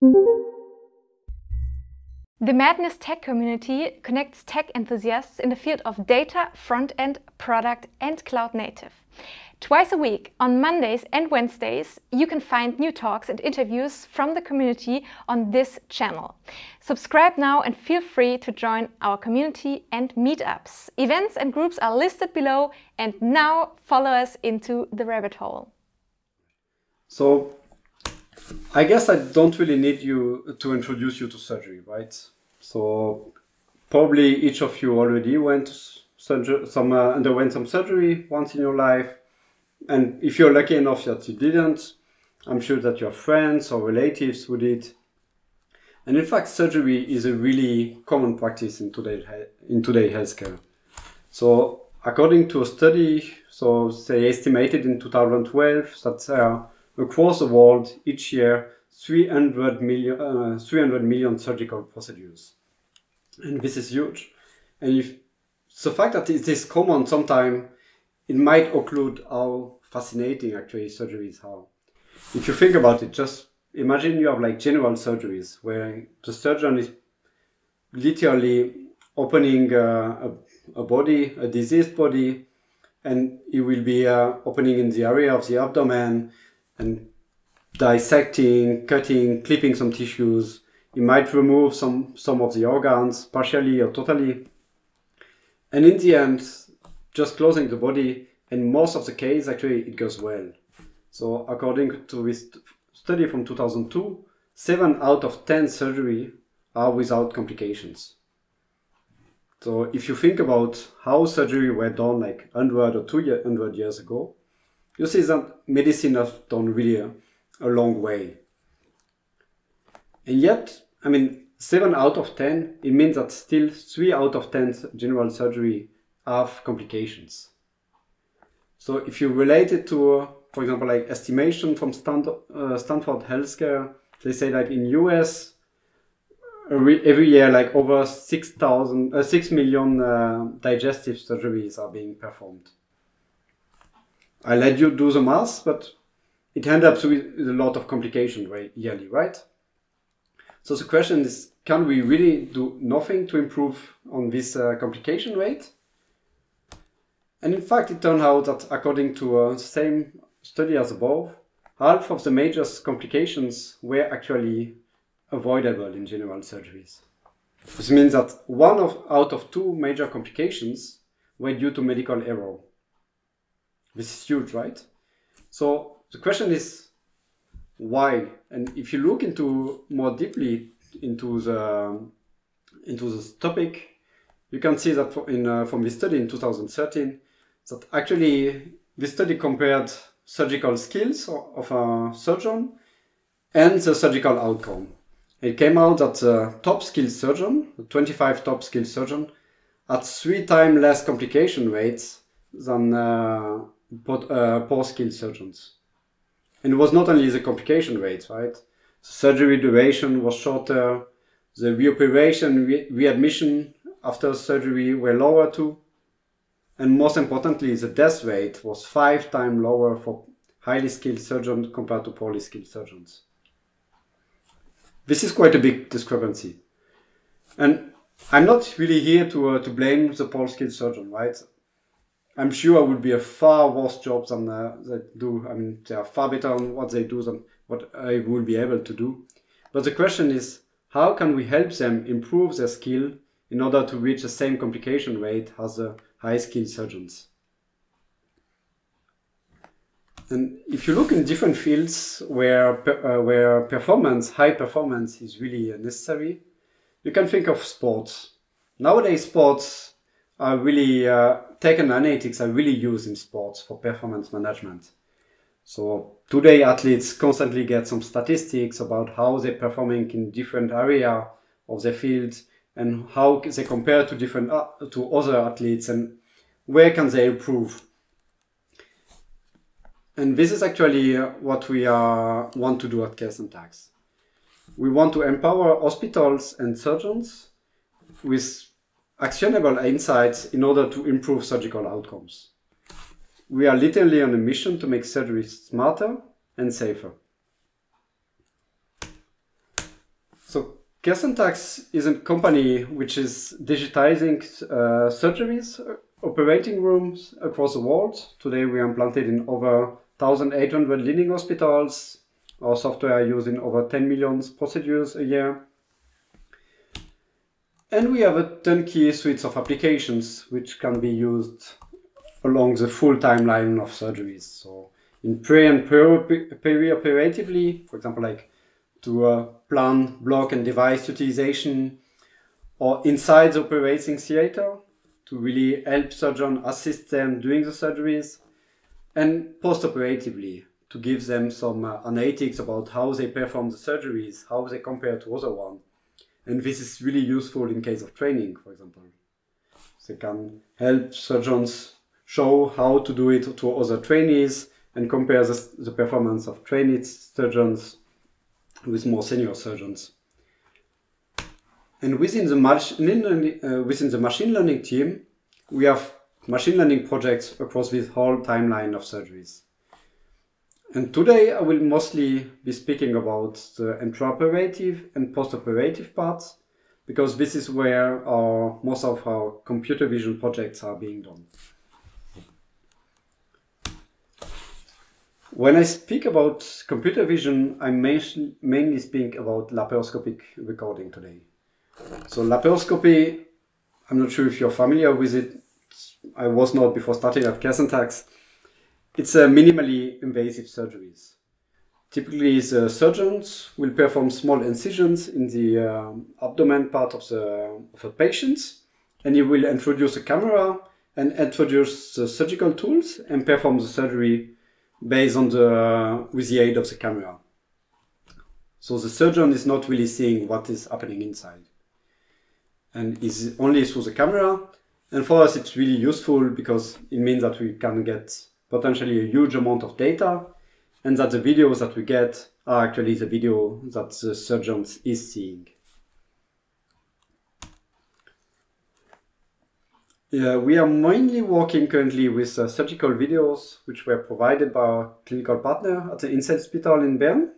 The Madness Tech community connects tech enthusiasts in the field of data, front-end, product and cloud native. Twice a week, on Mondays and Wednesdays, you can find new talks and interviews from the community on this channel. Subscribe now and feel free to join our community and meetups. Events and groups are listed below, and now follow us into the rabbit hole. So, I guess I don't really need you to introduce you to surgery, right? So, probably each of you already underwent some surgery once in your life. And if you're lucky enough that you didn't, I'm sure that your friends or relatives who did. And in fact, surgery is a really common practice in today's healthcare. So according to a study, so they estimated in 2012 that across the world each year 300 million surgical procedures. And this is huge. And if the fact that it is common sometimes, it might occlude how fascinating actually surgery is. If you think about it, just imagine you have like general surgeries where the surgeon is literally opening a diseased body, and he will be opening in the area of the abdomen and dissecting, cutting, clipping some tissues. He might remove some of the organs partially or totally. And in the end, just closing the body, and most of the case actually it goes well. So according to this study from 2002, 7 out of 10 surgery are without complications. So if you think about how surgery were done like 100 or 200 years ago, you see that medicine has done really a long way. And yet, I mean, 7 out of 10, it means that still 3 out of 10 general surgery have complications. So if you relate it to, for example, like estimation from Stanford Healthcare, they say like in US every year like over 6 million digestive surgeries are being performed. I let you do the math, but it ends up with a lot of complications yearly, right? So the question is, can we really do nothing to improve on this complication rate? And in fact, it turned out that according to the same study as above, half of the major complications were actually avoidable in general surgeries. This means that 1 out of 2 major complications were due to medical error. This is huge, right? So the question is, why? And if you look into more deeply into this topic, you can see that from this study in 2013, that actually this study compared surgical skills of a surgeon and the surgical outcome. It came out that the top skilled surgeon, the 25 top skilled surgeon, had 3 times less complication rates than poor skilled surgeons. And it was not only the complication rates, right? The surgery duration was shorter, the reoperation, readmission after surgery were lower too, and most importantly the death rate was 5 times lower for highly skilled surgeons compared to poorly skilled surgeons. This is quite a big discrepancy, and I'm not really here to blame the poor skilled surgeon, right? I'm sure it would be a far worse job than they do. I mean, they are far better on what they do than what I would be able to do, but the question is, how can we help them improve their skill in order to reach the same complication rate as the high-skilled surgeons? And if you look in different fields where performance, high performance is really necessary, you can think of sports. Nowadays, sports are really, tech and analytics are really used in sports for performance management. So today, athletes constantly get some statistics about how they're performing in different areas of their field, and how they compare to other athletes, and where can they improve. And this is actually what we want to do at CareSyntax. We want to empower hospitals and surgeons with actionable insights in order to improve surgical outcomes. We are literally on a mission to make surgery smarter and safer. So CareSyntax is a company which is digitizing surgeries, operating rooms across the world. Today we are implanted in over 1,800 leading hospitals. Our software is used in over 10 million procedures a year. And we have a turnkey suite of applications which can be used along the full timeline of surgeries. So in pre and perioperatively, for example, like to plan, block and device utilization, or inside the operating theater to really help surgeons assist them during the surgeries, and post-operatively to give them some analytics about how they perform the surgeries, how they compare to other ones. And this is really useful in case of training, for example. They can help surgeons show how to do it to other trainees and compare the performance of trainee surgeons with more senior surgeons. And within the machine learning team, we have machine learning projects across this whole timeline of surgeries. And today I will mostly be speaking about the intraoperative and postoperative parts, because this is where most of our computer vision projects are being done. When I speak about computer vision, I mainly speak about laparoscopic recording today. So laparoscopy, I'm not sure if you're familiar with it. I was not before starting at CareSyntax. It's a minimally invasive surgeries. Typically, the surgeons will perform small incisions in the abdomen part of the patients, and he will introduce a camera and introduce the surgical tools and perform the surgery based on with the aid of the camera. So the surgeon is not really seeing what is happening inside, and is only through the camera. And for us, it's really useful because it means that we can get potentially a huge amount of data, and that the videos that we get are actually the video that the surgeon is seeing. Yeah, we are mainly working currently with surgical videos which were provided by our clinical partner at the Inselspital in Bern.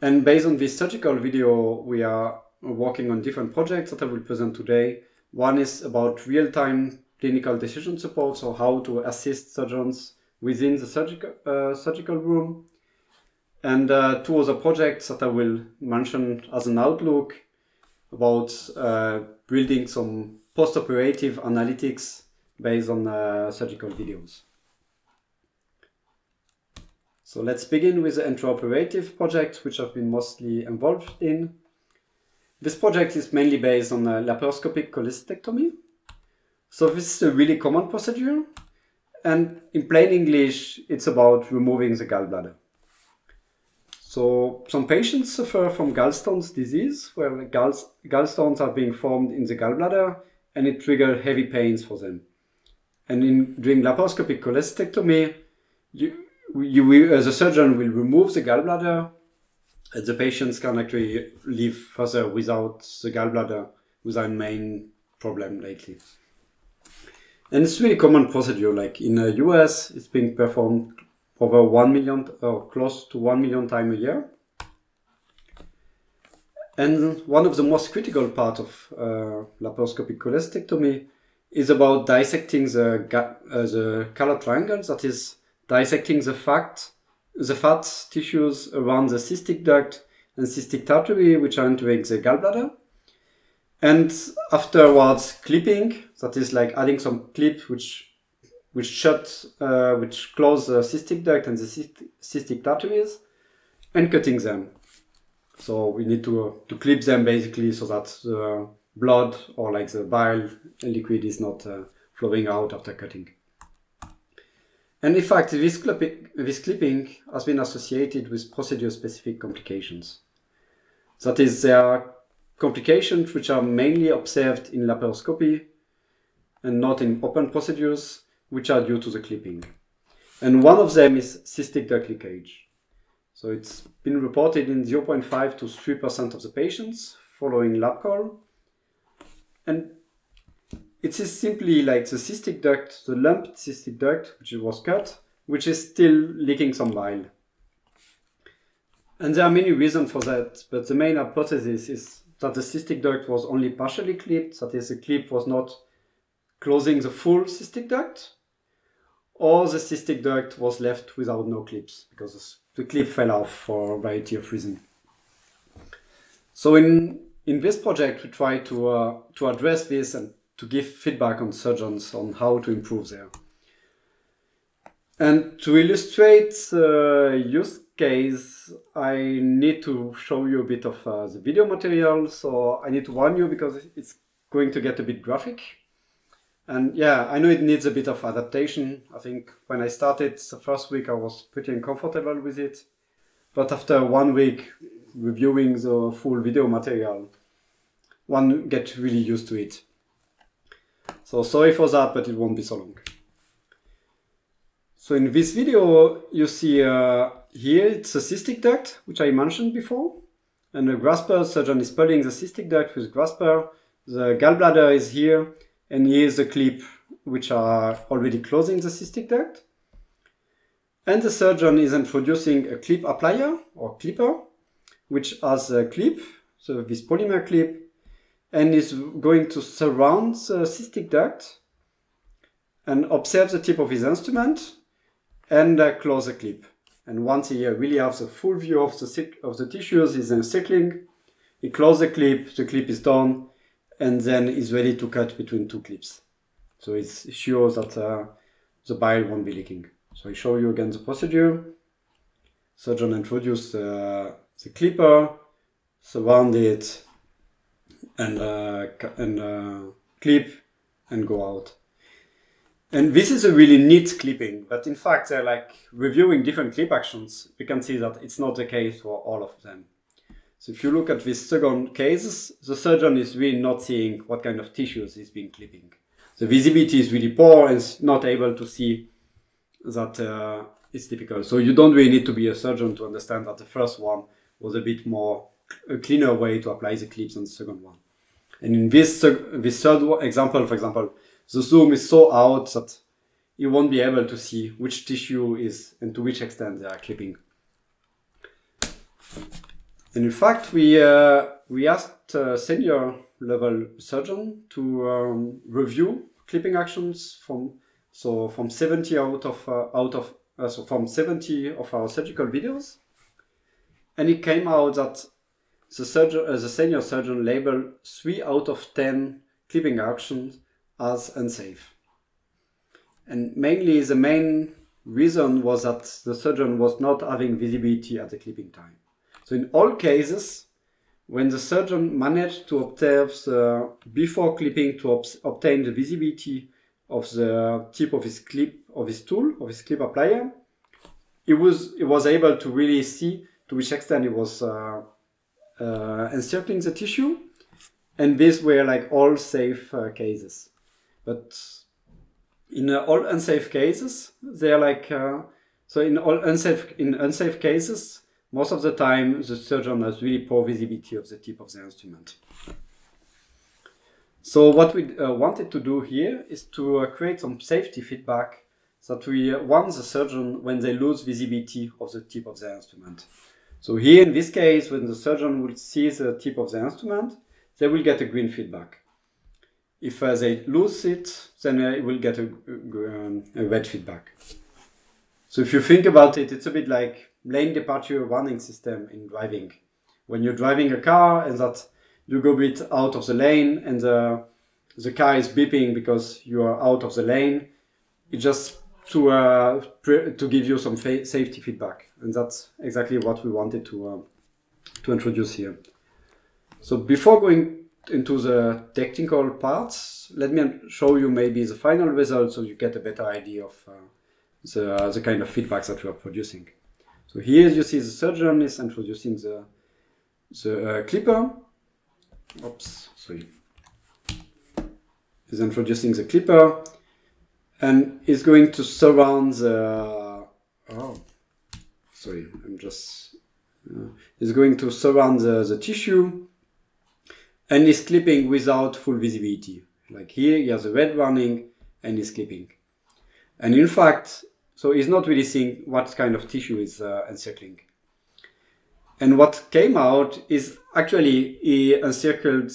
And based on this surgical video, we are working on different projects that I will present today. One is about real-time clinical decision support, so how to assist surgeons within the surgical room. And two other projects that I will mention as an outlook about building some post-operative analytics based on surgical videos. So let's begin with the intraoperative project, which I've been mostly involved in. This project is mainly based on a laparoscopic cholecystectomy. So this is a really common procedure, and in plain English, it's about removing the gallbladder. So some patients suffer from gallstones disease, where gallstones are being formed in the gallbladder, and it triggers heavy pains for them. And during laparoscopic cholecystectomy, the surgeon will remove the gallbladder, and the patients can actually live further without the gallbladder, with our main problem lately. And it's a really common procedure. Like in the US, it's being performed over 1 million or close to 1 million times a year. And one of the most critical parts of laparoscopic cholecystectomy is about dissecting the color triangle, that is dissecting the fat tissues around the cystic duct and cystic artery, which are entering the gallbladder. And afterwards, clipping, that is like adding some clip which close the cystic duct and the cystic arteries, and cutting them. So we need to clip them basically so that the blood or like the bile liquid is not flowing out after cutting. And in fact, this clipping has been associated with procedure-specific complications. That is, there are complications which are mainly observed in laparoscopy and not in open procedures, which are due to the clipping. And one of them is cystic duct leakage. So it's been reported in 0.5 to 3% of the patients following lab call. And it is simply like the cystic duct, the lumped cystic duct, which was cut, which is still leaking some bile. And there are many reasons for that, but the main hypothesis is that the cystic duct was only partially clipped, that is, the clip was not closing the full cystic duct, or the cystic duct was left without no clips, because the clip fell off for a variety of reasons. So in this project, we try to address this and to give feedback on surgeons on how to improve there. And to illustrate use case, I need to show you a bit of the video material, so I need to warn you because it's going to get a bit graphic. And yeah, I know it needs a bit of adaptation. I think when I started the first week, I was pretty uncomfortable with it. But after 1 week reviewing the full video material, one gets really used to it. So sorry for that, but it won't be so long. So in this video, you see here it's a cystic duct, which I mentioned before. And the grasper surgeon is pulling the cystic duct with grasper. The gallbladder is here. And here's the clip, which are already closing the cystic duct. And the surgeon is introducing a clip applier or clipper, which has a clip, so this polymer clip, and is going to surround the cystic duct and observe the tip of his instrument and close the clip. And once he really has a full view of the tissues, he's encircling, he closes the clip is done, and then is ready to cut between two clips. So it's sure that the bile won't be leaking. So I show you again the procedure. Surgeon introduces the clipper, surround it, and clip, and go out. And this is a really neat clipping, but in fact, they're like reviewing different clip actions. We can see that it's not the case for all of them. So if you look at these second cases, the surgeon is really not seeing what kind of tissues is being clipping. The visibility is really poor and is not able to see that it's typical. So you don't really need to be a surgeon to understand that the first one was a bit more a cleaner way to apply the clips than the second one. And in this third example, for example, the zoom is so out that you won't be able to see which tissue is and to which extent they are clipping. And in fact, we asked a senior level surgeon to review clipping actions from 70 of our surgical videos, and it came out that the senior surgeon labeled 3 out of 10 clipping actions as unsafe. And mainly, the main reason was that the surgeon was not having visibility at the clipping time. So in all cases, when the surgeon managed to observe before clipping to obtain the visibility of the tip of his clip, of his clip applier, he was able to really see to which extent it was encircling the tissue, and these were like all safe cases. But in all unsafe cases, they're like in unsafe cases. Most of the time, the surgeon has really poor visibility of the tip of the instrument. So what we wanted to do here is to create some safety feedback that we warn the surgeon when they lose visibility of the tip of the instrument. So here in this case, when the surgeon will see the tip of the instrument, they will get a green feedback. If they lose it, then it will get a red feedback. So if you think about it, it's a bit like lane departure warning system in driving. When you're driving a car and that you go a bit out of the lane and the car is beeping because you are out of the lane, it's just to give you some safety feedback. And that's exactly what we wanted to introduce here. So before going into the technical parts, let me show you maybe the final results so you get a better idea of the kind of feedback that we are producing. So here you see the surgeon is introducing the clipper. Oops, sorry. He's introducing the clipper and is going to surround the. Oh, sorry, I'm just. He's going to surround the tissue and is clipping without full visibility. Like here, he has a red warning and is clipping. And in fact, so he's not really seeing what kind of tissue is encircling. And what came out is actually he encircled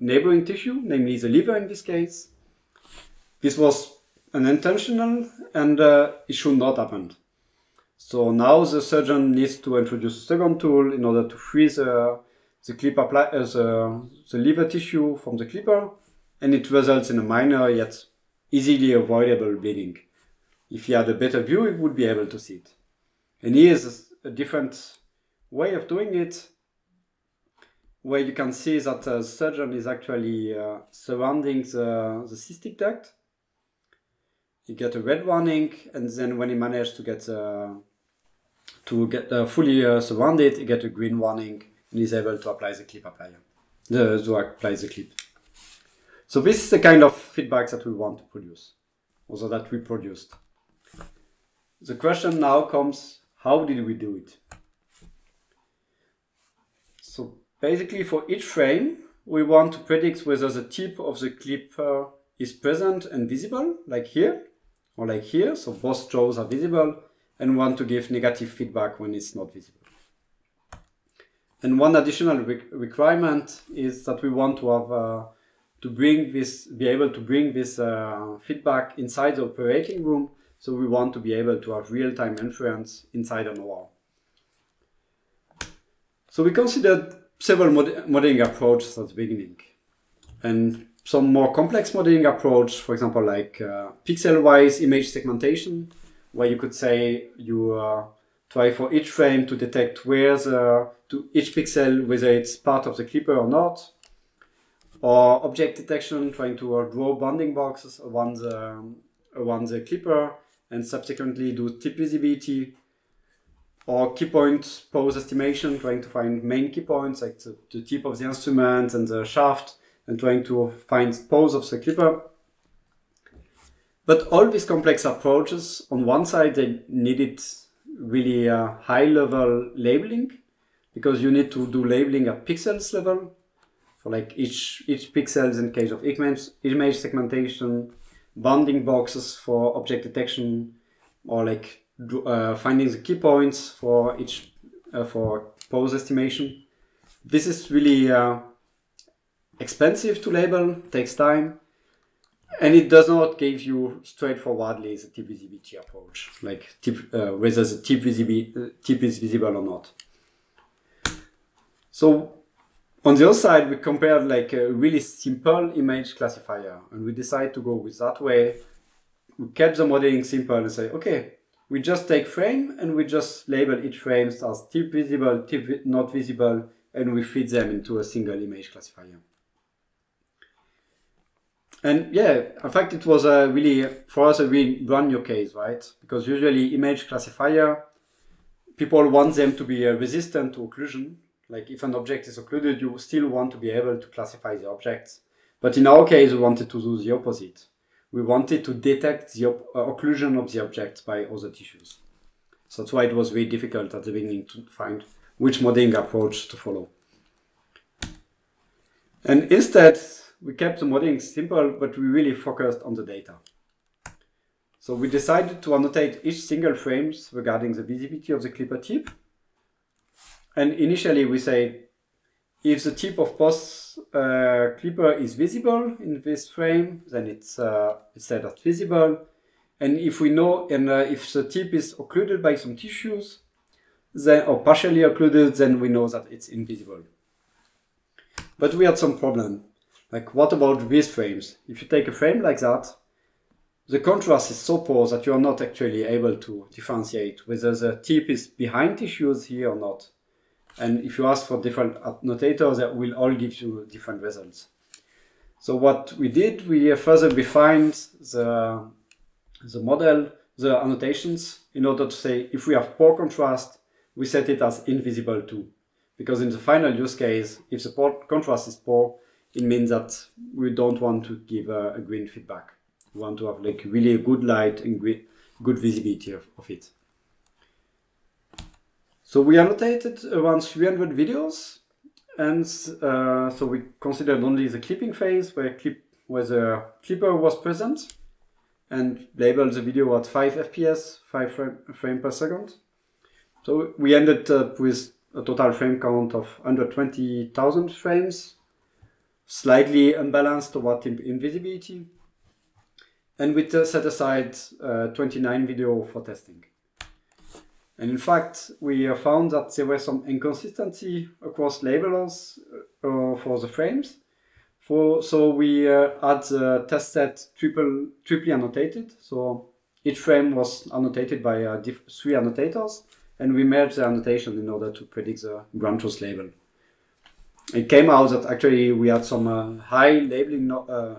neighboring tissue, namely the liver in this case. This was unintentional and it should not happen. So now the surgeon needs to introduce a second tool in order to free the liver tissue from the clipper, and it results in a minor yet easily avoidable bleeding. If he had a better view, he would be able to see it. And here is a different way of doing it, where you can see that the surgeon is actually surrounding the cystic duct. You get a red warning, and then when he manages to get fully surrounded, you get a green warning, and he's able to apply the clip clip. So this is the kind of feedback that we want to produce, also that we produced. The question now comes, how did we do it? So basically for each frame, we want to predict whether the tip of the clip is present and visible, like here, or like here, so both jaws are visible, and want to give negative feedback when it's not visible. And one additional requirement is that we want to have be able to bring this feedback inside the operating room, so we want to be able to have real-time inference inside an OR. So we considered several modeling approaches at the beginning, and some more complex modeling approach, for example, like pixel-wise image segmentation, where you could say you try for each frame to detect where to each pixel, whether it's part of the clipper or not, or object detection, trying to draw bounding boxes around the clipper and subsequently do tip visibility, or key point pose estimation, trying to find main key points like the tip of the instrument and the shaft, and trying to find pose of the clipper. But all these complex approaches, on one side, they needed really high-level labeling, because you need to do labeling at pixels level, for like each pixels in case of image segmentation, bounding boxes for object detection, or like finding the key points for each for pose estimation. This is really expensive to label, takes time, and it does not give you straightforwardly the tip visibility approach, like whether the tip is visible or not. So on the other side, we compared like a really simple image classifier, and we decided to go with that way. We kept the modeling simple and say, okay, we just take frame and we just label each frame as tip visible, tip not visible, and we feed them into a single image classifier. And yeah, in fact, it was a really, for us, a really brand new case, right? Because usually image classifier, people want them to be resistant to occlusion. Like if an object is occluded, you still want to be able to classify the objects. But in our case, we wanted to do the opposite. We wanted to detect the occlusion of the object by other tissues. So that's why it was very difficult at the beginning to find which modeling approach to follow. And instead, we kept the modeling simple, but we really focused on the data. So we decided to annotate each single frame regarding the visibility of the clipper tip. And initially we say, if the tip of post clipper is visible in this frame, then it's said as visible. And if we know, and if the tip is occluded by some tissues, then, or partially occluded, then we know that it's invisible. But we had some problem. Like, what about these frames? If you take a frame like that, the contrast is so poor that you are not actually able to differentiate whether the tip is behind tissues here or not. And if you ask for different annotators, that will all give you different results. So what we did, we further refined the model, the annotations, in order to say, if we have poor contrast, we set it as invisible too. Because in the final use case, if the contrast is poor, it means that we don't want to give a green feedback. We want to have like really a good light and good visibility of it. So we annotated around 300 videos, and so we considered only the clipping phase where the clipper was present, and labeled the video at 5 FPS, 5 frames per second. So we ended up with a total frame count of under 20,000 frames, slightly unbalanced toward invisibility, and we set aside 29 video for testing. And in fact, we found that there were some inconsistency across labelers for the frames. So we had the test set triply annotated. So each frame was annotated by 3 annotators, and we merged the annotation in order to predict the ground truth label. It came out that actually we had some high labeling,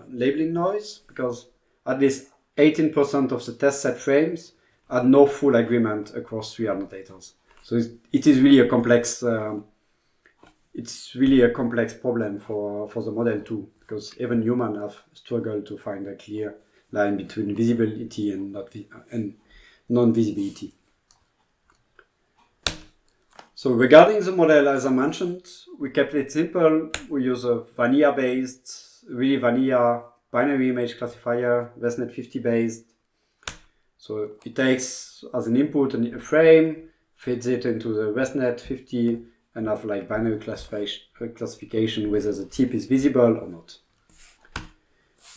labeling noise, because at least 18% of the test set frames had no full agreement across 3 annotators. So it is really a complex problem for the model too, because even humans have struggled to find a clear line between visibility and non-visibility. So regarding the model, as I mentioned, we kept it simple. We use a vanilla-based, really vanilla binary image classifier, ResNet-50 based. So it takes as an input a frame, fits it into the ResNet-50, and have like binary classification whether the tip is visible or not.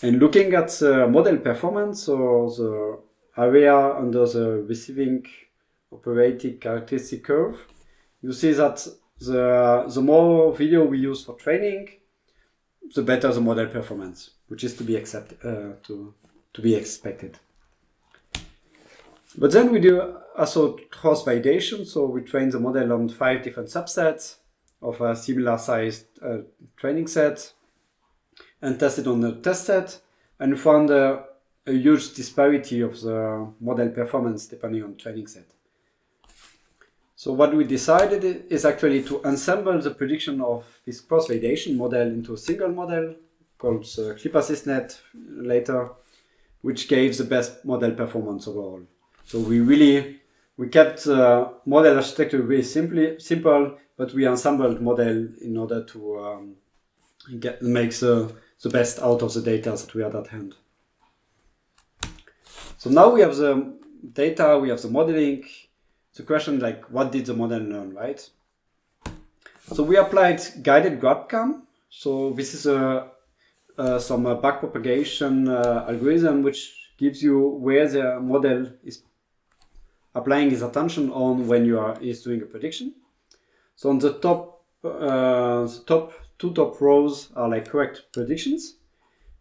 And looking at the model performance, or so the area under the receiving operating characteristic curve, you see that the more video we use for training, the better the model performance, which is to be expected. But then we do also cross-validation, so we train the model on 5 different subsets of a similar-sized training set, and test it on the test set, and found a huge disparity of the model performance depending on training set. So what we decided is actually to ensemble the prediction of this cross-validation model into a single model called ClipAssistNet later, which gave the best model performance overall. So we kept model architecture really simple, but we ensembled model in order to make the best out of the data that we had at hand. So now we have the data, we have the modeling. The question, like, what did the model learn, right? So we applied guided Grad-CAM. So this is some backpropagation algorithm which gives you where the model is applying his attention on when you is doing a prediction. So on the top, two top rows are like correct predictions,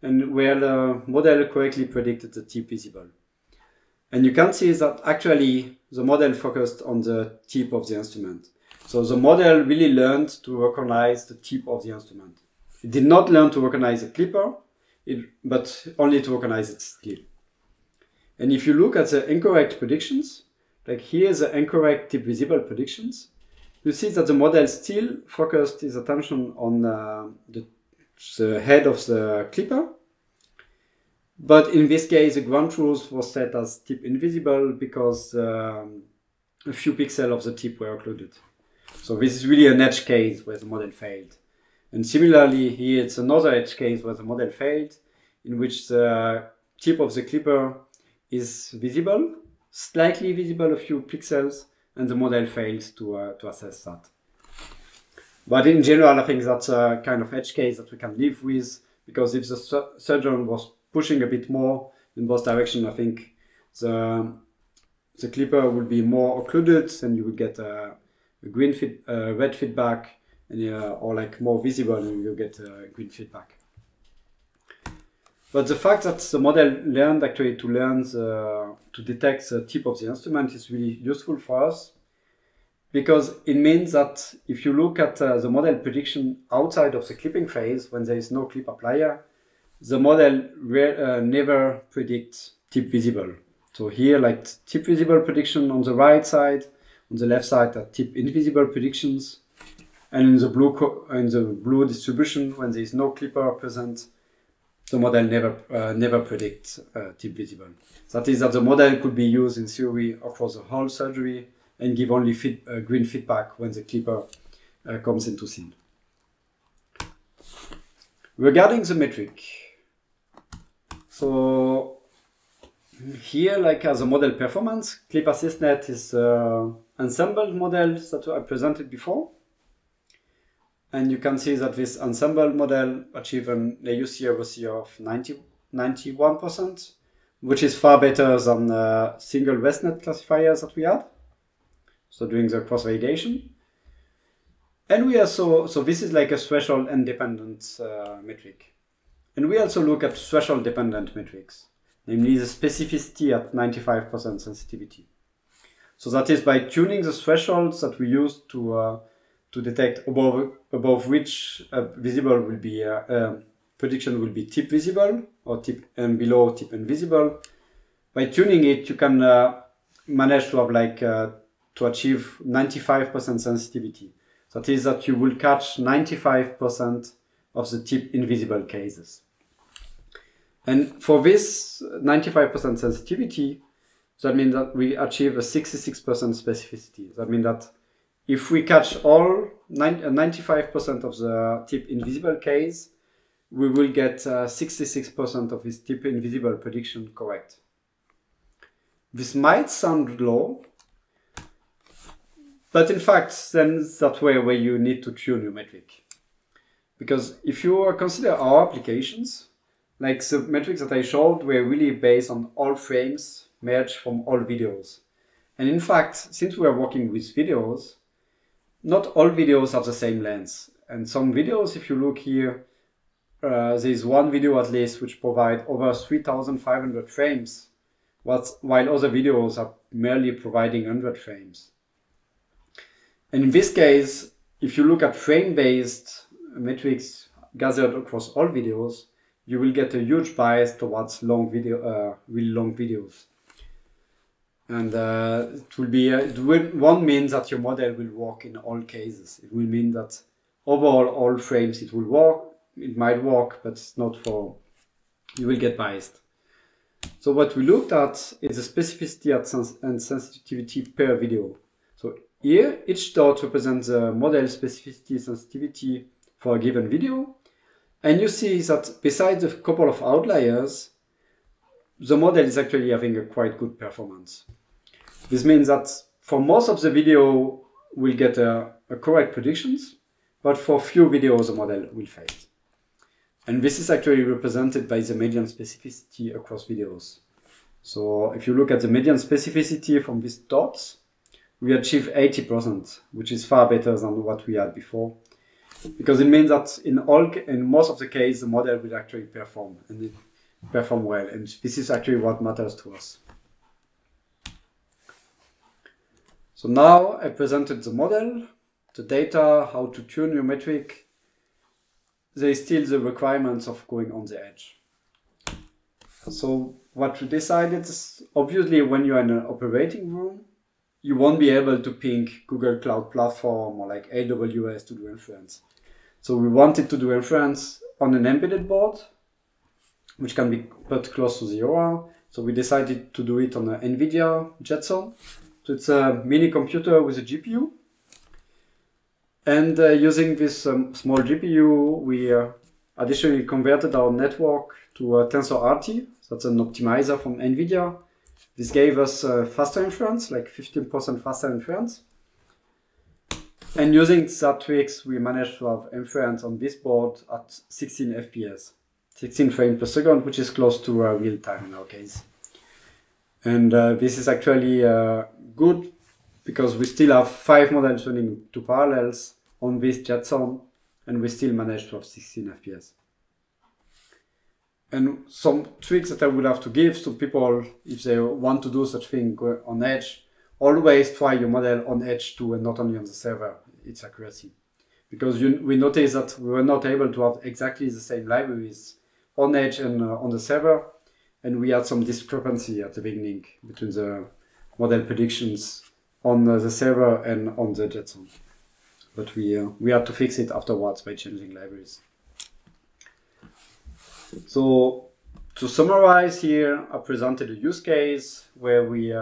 and where the model correctly predicted the tip visible. And you can see that actually the model focused on the tip of the instrument. So the model really learned to recognize the tip of the instrument. It did not learn to recognize the clipper, but only to recognize its tip. And if you look at the incorrect predictions, like here the incorrect tip visible predictions, you see that the model still focused its attention on the head of the clipper. But in this case, the ground truth was set as tip invisible because a few pixels of the tip were occluded. So this is really an edge case where the model failed. And similarly, here it's another edge case where the model failed, in which the tip of the clipper is visible, slightly visible, a few pixels, and the model failed to assess that. But in general, I think that's a kind of edge case that we can live with, because if the surgeon was pushing a bit more in both directions, I think the clipper would be more occluded, and you would get a green red feedback, and or like more visible, and you get green feedback. But the fact that the model learned actually to to detect the tip of the instrument is really useful for us, because it means that if you look at the model prediction outside of the clipping phase, when there is no clip applier, the model never predicts tip visible. So here, like tip visible prediction on the right side, on the left side are tip invisible predictions, and in the blue distribution, when there is no clipper present, the model never predicts tip visible. That is that the model could be used in theory across the whole surgery and give only green feedback when the clipper comes into scene. Regarding the metric, so here, like as a model performance, ClipAssistNet is ensemble models that I presented before. And you can see that this ensemble model achieved an AUC-ROC of 91%, which is far better than the single ResNet classifiers that we had. So doing the cross-validation. And we also, so this is like a threshold independent metric. And we also look at threshold dependent metrics, namely the specificity at 95% sensitivity. So that is by tuning the thresholds that we use to detect above which visible will be prediction will be tip visible or tip and below tip invisible. By tuning it, you can manage to have like to achieve 95% sensitivity. That is that you will catch 95% of the tip invisible cases. And for this 95% sensitivity, that means that we achieve a 66% specificity. That means that if we catch all 95% of the tip invisible case, we will get 66% of this tip invisible prediction correct. This might sound low, but in fact, then that way where you need to tune your metric. Because if you consider our applications, like the metrics that I showed were really based on all frames merged from all videos. And in fact, since we are working with videos, not all videos have the same length. And some videos, if you look here, there is one video at least which provides over 3,500 frames, while other videos are merely providing 100 frames. And in this case, if you look at frame-based metrics gathered across all videos, you will get a huge bias towards long video, really long videos. And it will be, it won't mean that your model will work in all cases. It will mean that overall all frames it will work, it might work, but it's not for, you will get biased. So what we looked at is the specificity and sensitivity per video. So here, each dot represents the model specificity sensitivity for a given video. And you see that besides a couple of outliers, the model is actually having a quite good performance. This means that for most of the video, we'll get a correct predictions, but for few videos, the model will fail. And this is actually represented by the median specificity across videos. So if you look at the median specificity from these dots, we achieve 80%, which is far better than what we had before, because it means that in most of the case, the model will actually perform and it perform well. And this is actually what matters to us. So now I presented the model, the data, how to tune your metric. There is still the requirements of going on the edge. So what we decided is obviously when you're in an operating room, you won't be able to ping Google Cloud Platform or like AWS to do inference. So we wanted to do inference on an embedded board, which can be put close to the URL. So we decided to do it on an NVIDIA Jetson. So it's a mini computer with a GPU. And using this small GPU, we additionally converted our network to TensorRT. So that's an optimizer from NVIDIA. This gave us faster inference, like 15% faster inference. And using that tricks, we managed to have inference on this board at 16 FPS, 16 frames per second, which is close to real time in our case. And this is actually good because we still have 5 models running 2 parallels on this Jetson, and we still managed to have 16 FPS. And some tricks that I would have to give to people if they want to do such thing on edge, always try your model on edge too and not only on the server, its accuracy. Because we noticed that we were not able to have exactly the same libraries on edge and on the server. And we had some discrepancy at the beginning between the model predictions on the server and on the Jetson. But we had to fix it afterwards by changing libraries. So to summarize here, I presented a use case where we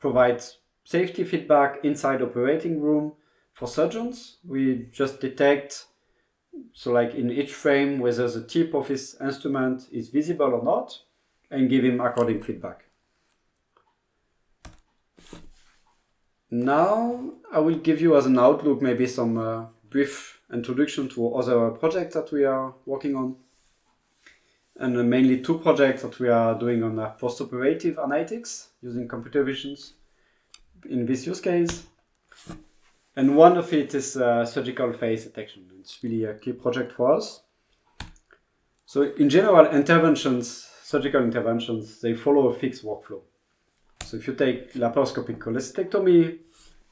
provide safety feedback inside operating room for surgeons. We just detect, so like in each frame, whether the tip of his instrument is visible or not, and give him according feedback. Now I will give you as an outlook maybe some brief introduction to other projects that we are working on, and mainly two projects that we are doing on postoperative analytics using computer visions in this use case. And one of it is surgical face detection. It's really a key project for us. So in general, interventions, surgical interventions, they follow a fixed workflow. So if you take laparoscopic cholecystectomy,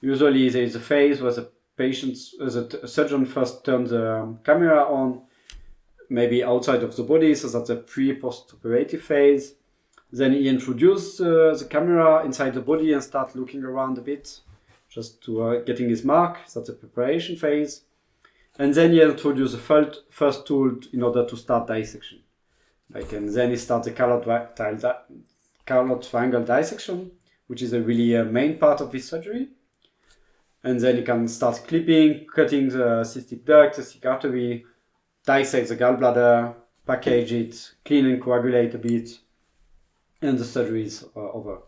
usually there is a phase where the patient, the surgeon first turns the camera on, maybe outside of the body, so that's a pre-postoperative phase. Then he introduces the camera inside the body and starts looking around a bit, just to getting his mark. That's the preparation phase. And then he introduces the first tool in order to start dissection. Like, and then he starts the carotid triangle dissection, which is a really main part of this surgery. And then he can start clipping, cutting the cystic duct, the cystic artery, dissect the gallbladder, package it, clean and coagulate a bit, and the surgery is over.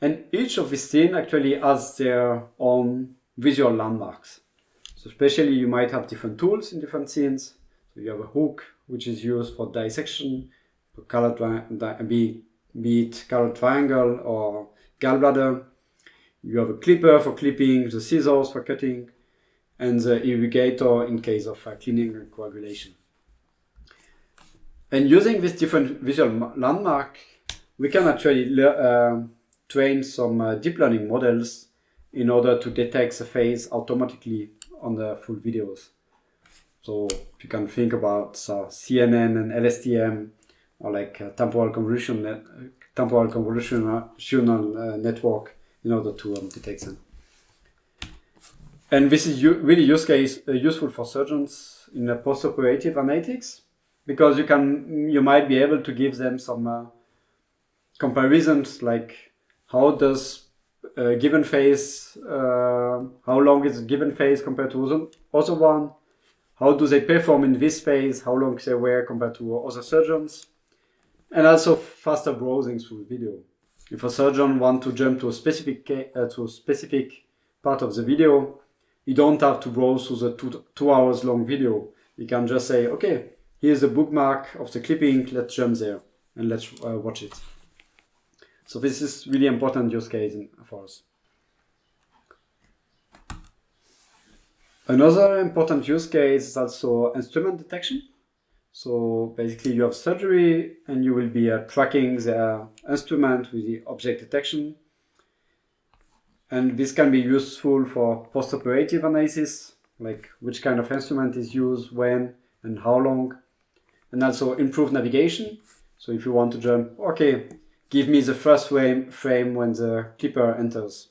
And each of these things actually has their own visual landmarks. So especially you might have different tools in different scenes. So you have a hook, which is used for dissection, be it carotid triangle or gallbladder. You have a clipper for clipping, the scissors for cutting, and the irrigator in case of cleaning and coagulation. And using this different visual landmark, we can actually train some deep learning models in order to detect the phase automatically on the full videos. So you can think about CNN and LSTM, or like temporal convolutional network, in order to detect them. And this is really useful for surgeons in postoperative analytics, because you might be able to give them some comparisons, like how does a given phase, how long is a given phase compared to other one, how do they perform in this phase, how long they were compared to other surgeons, and also faster browsing through video. If a surgeon wants to jump to a specific part of the video, you don't have to browse through the two hours long video. You can just say, okay, here's the bookmark of the clipping, let's jump there and let's watch it. So this is really important use case for us. Another important use case is also instrument detection. So basically you have surgery and you will be tracking the instrument with the object detection. And this can be useful for postoperative analysis, like which kind of instrument is used, when and how long. And also improve navigation. So if you want to jump, okay, give me the first frame when the clipper enters,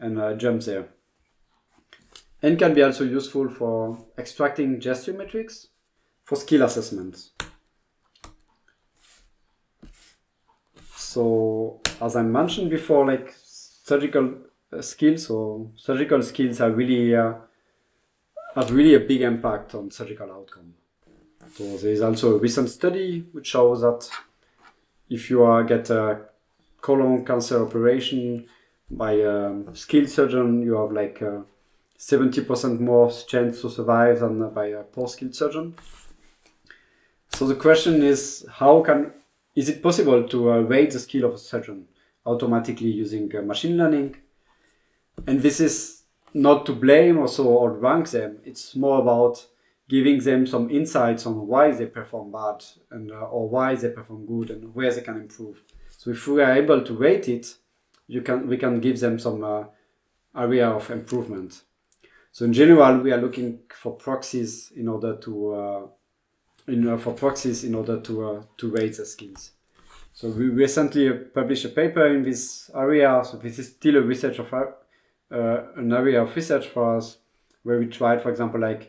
and jump there. And can be also useful for extracting gesture metrics for skill assessment. So as I mentioned before, like surgical skills, or surgical skills are really have really a big impact on surgical outcome. So there is also a recent study which shows that if you get a colon cancer operation by a skilled surgeon, you have like 70% more chance to survive than by a poor skilled surgeon. So the question is, is it possible to rate the skill of a surgeon automatically using machine learning? And this is not to blame also or rank them. It's more about giving them some insights on why they perform bad, and or why they perform good, and where they can improve. So if we are able to rate it, we can give them some area of improvement. So in general, we are looking for proxies in order to rate the skills. So we recently published a paper in this area. So this is still a research of an area of research for us, where we tried, for example, like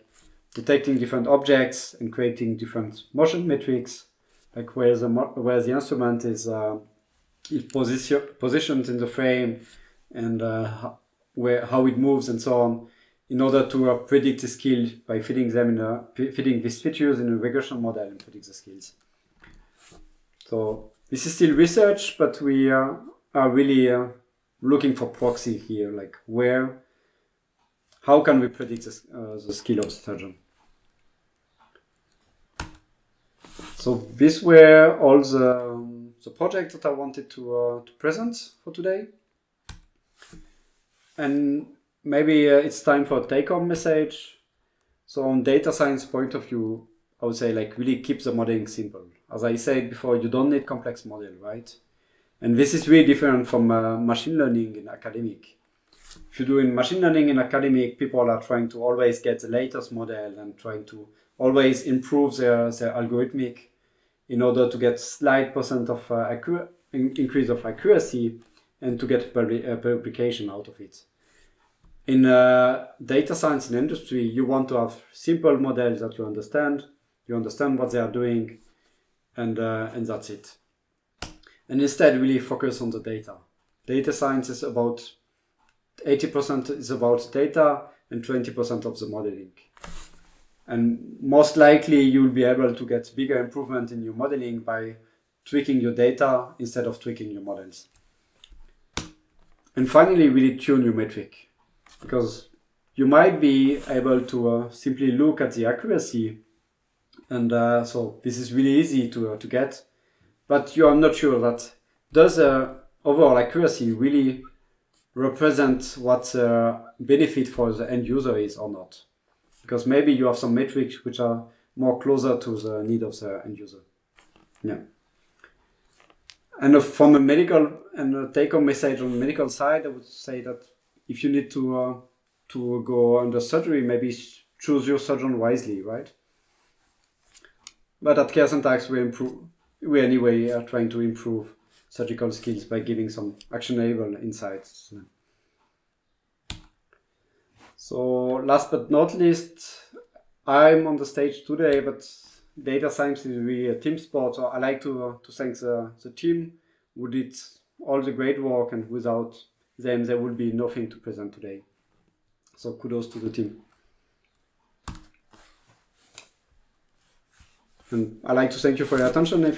detecting different objects and creating different motion metrics, like where the instrument is positioned in the frame, and how it moves and so on, in order to predict the skill by fitting these features in a regression model and predict the skills. So this is still research, but we are really looking for proxy here, like where, how can we predict this, the skill of the surgeon? So these were all the projects that I wanted to present for today. And maybe it's time for a take-home message. So on data science point of view, I would say like really keep the modeling simple. As I said before, you don't need complex model, right? And this is really different from machine learning in academic. If you do in machine learning in academic, people are trying to always get the latest model and trying to always improve their algorithmic in order to get slight percent of increase of accuracy and to get publication out of it. In data science and industry, you want to have simple models that you understand what they are doing, and that's it. And instead really focus on the data. Data science is about 80% is about data and 20% of the modeling. And most likely you'll be able to get bigger improvement in your modeling by tweaking your data instead of tweaking your models. And finally, really tune your metric, because you might be able to simply look at the accuracy, and so this is really easy to get, but you are not sure that does overall accuracy really represent what benefit for the end user is or not, because maybe you have some metrics which are more closer to the need of the end user. Yeah. And from a medical and a take-home message on the medical side, I would say that if you need to go under surgery, maybe choose your surgeon wisely, right? But at CareSyntax, we anyway are trying to improve surgical skills by giving some actionable insights. So last but not least, I'm on the stage today, but data science is really a team sport. So I like to thank the team who did all the great work, and without them there would be nothing to present today. So kudos to the team. And I'd like to thank you for your attention.